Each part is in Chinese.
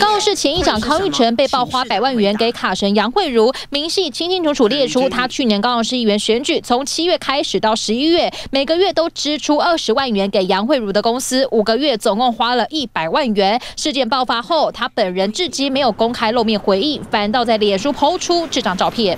高雄市前议长康裕成被曝花100万元给卡神杨惠如，明细清清楚楚列出。他去年高雄市议员选举，从7月开始到11月，每个月都支出20万元给杨惠如的公司，5个月总共花了100万元。事件爆发后，他本人至今没有公开露面回应，反倒在脸书抛出这张照片。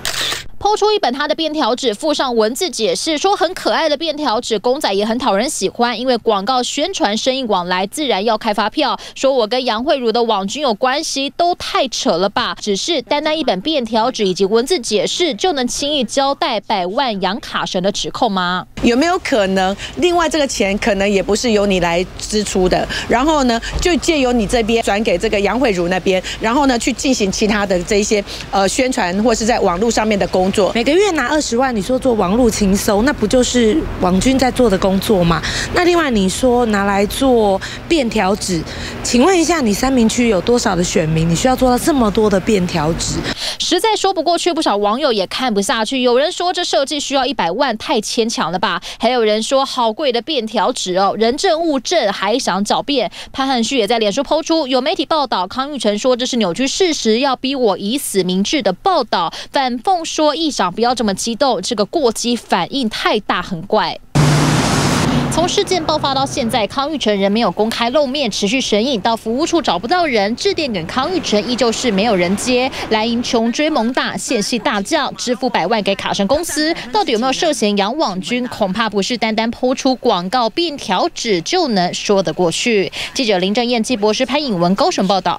抛出一本他的便条纸，附上文字解释，说很可爱的便条纸，公仔也很讨人喜欢。因为广告宣传生意往来，自然要开发票。说我跟杨惠如的网军有关系，都太扯了吧！只是单单一本便条纸以及文字解释，就能轻易交代100万杨卡神的指控吗？有没有可能，另外这个钱可能也不是由你来支出的，然后呢，就借由你这边转给这个杨惠如那边，然后呢去进行其他的这些宣传或是在网络上面的工作。 每个月拿20万，你说做网路情搜，那不就是网军在做的工作吗？那另外你说拿来做便条纸，请问一下，你三民区有多少的选民？你需要做到这么多的便条纸，实在说不过去。不少网友也看不下去，有人说这设计需要100万，太牵强了吧？还有人说好贵的便条纸哦，人证物证还想狡辩。潘汉旭也在脸书抛出，有媒体报道康裕成说这是扭曲事实，要逼我以死明志的报道，反讽说一。 议长不要这么激动，这个过激反应太大，很怪。 从事件爆发到现在，康裕成仍没有公开露面，持续神隐到服务处找不到人，致电给康裕成依旧是没有人接。莱茵穷追猛打，现系大叫支付100万给卡神公司，到底有没有涉嫌养网军？恐怕不是单单抛出广告便条纸就能说得过去。记者林正燕、纪博士、潘颖文高雄报道。